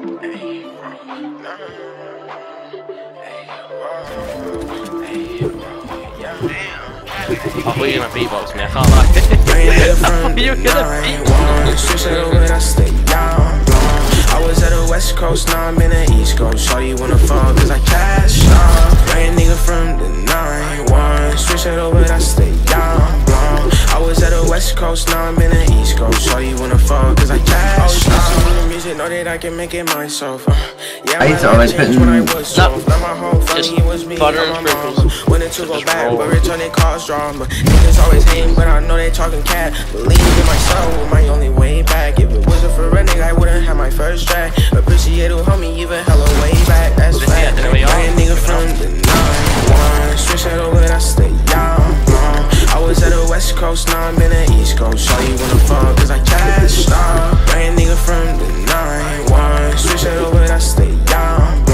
Oh, we're gonna beatbox me, I can't lie. You're gonna beatbox. Switch it over, I stay down. I was at the west coast, now I'm in the east coast. Shawty wanna fall cause I cash out. Rain nigga from the 9-1. Switch it over, I stay down. I was at the west coast, now I'm in the east coast. Shawty wanna fall cause I cash out. Know that I can make it myself. Yeah, I used to always put in when it took go back, but return it cause drama. Niggas always hating, but I know they talking cat. Believe in myself, my only way back. If it wasn't for a nigga, I wouldn't have my first track. Appreciate it, homie, even hella way back. That's fact. Brand nigga from the 9-1. Switch it over, I stay down. I was at the west coast, now I'm in the east coast. Show you wanna fall, cause I cashed out. Brand nigga from the 9-1. Switch it over, I stay down.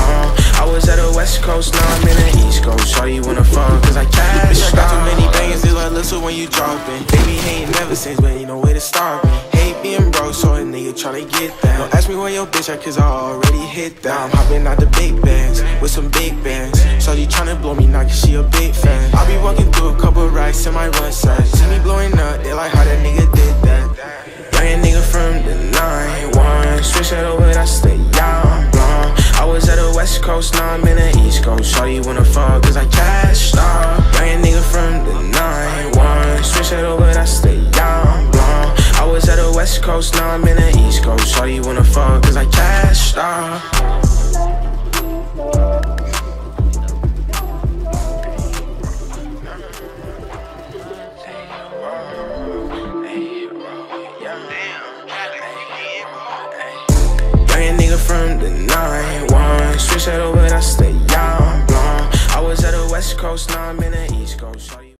I was at the west coast, now I'm in the east coast. Shawty wanna fall cause I cash. I got too many bangers, it's like listen when you droppin'. Baby ain't never since, but ain't no way to stop me. Hate being broke, so a nigga tryna get that. Don't ask me where your bitch at, cause I already hit that. I'm hopping out the big bands, with some big bands. Shawty tryna blow me now, cause she a big fan. I be walking through a couple racks in my rucksack. See me blowing up, they like how that nigga did that. Brand nigga from the 9-1. Switch it over, I stay down. I was at the west coast, now I'm in the east coast. Shawty wanna fall cause I cashed out. Brand nigga from the 9-1. Switch it over, I stay down. I was at the west coast, now I'm in the east coast. Shawty wanna fall cause I cashed out. From the 9-1, switch it over, I stay down. I was at the west coast, now I'm in the east coast.